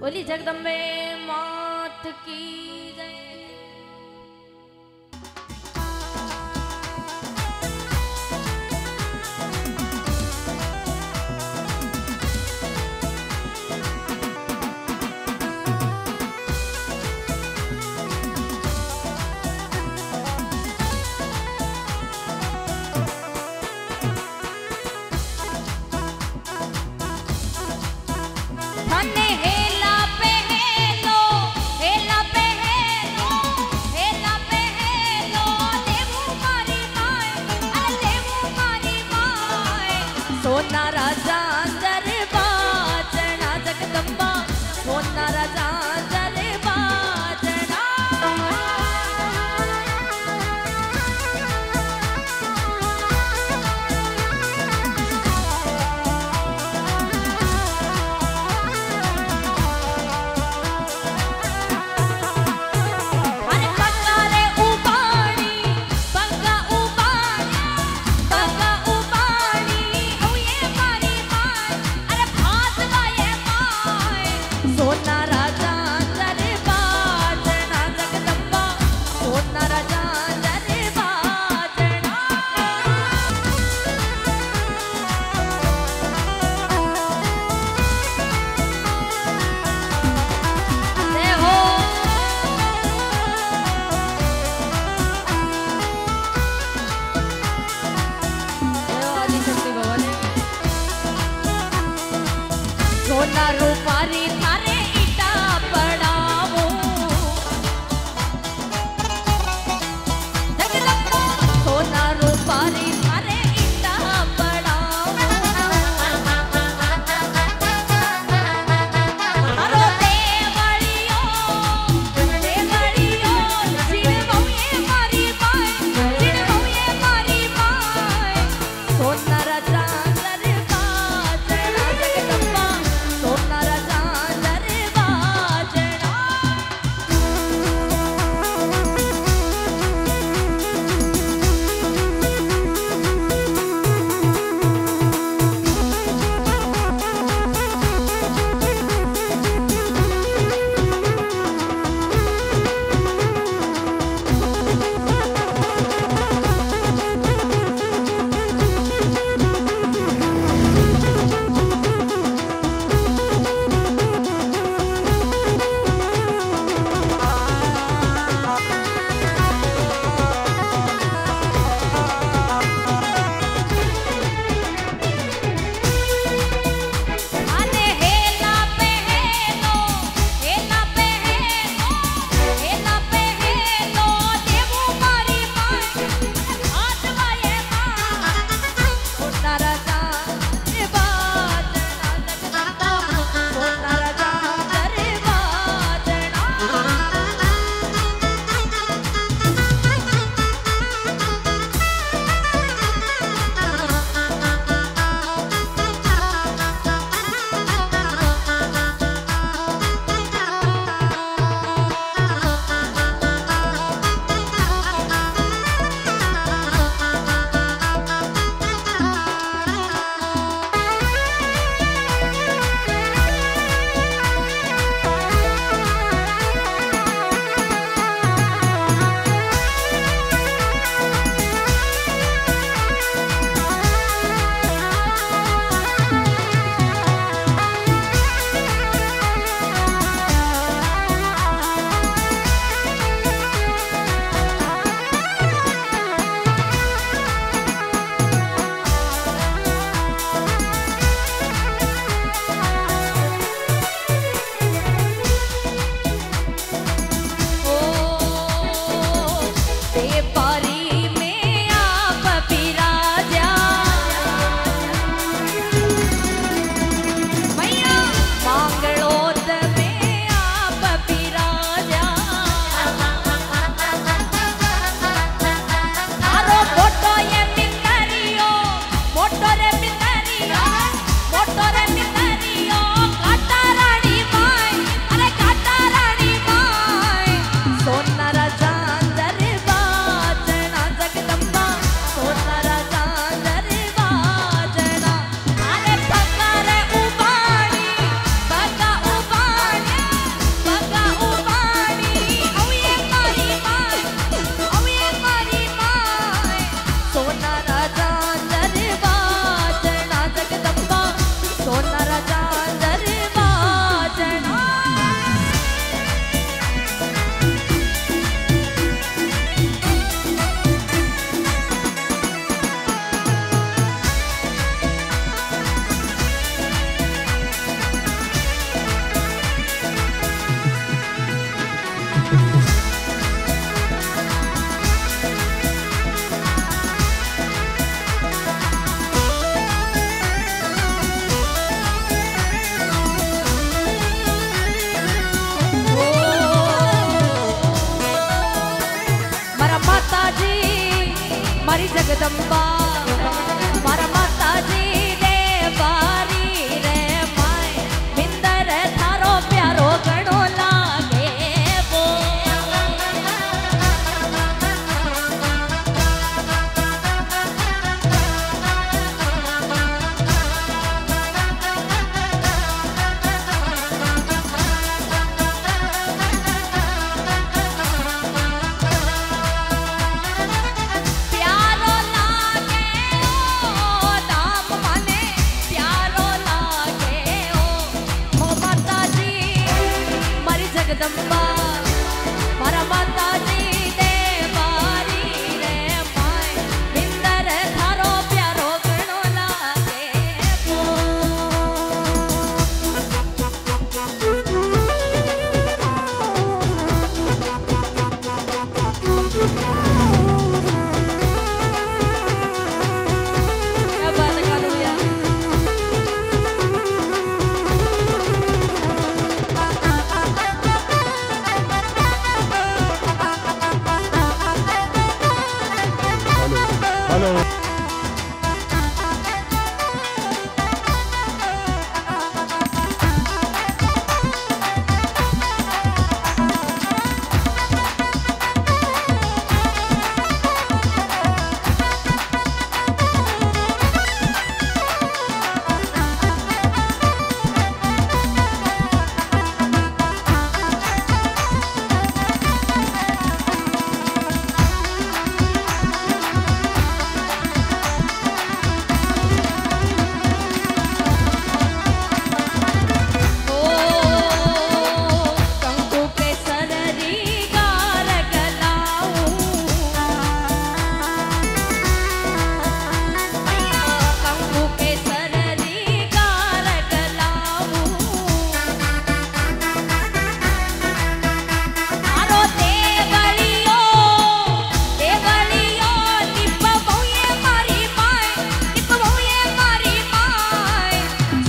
बोली जगदम्बे मात की जय। सोना राजा दरबार, सोना राजा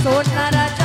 सोना राजा।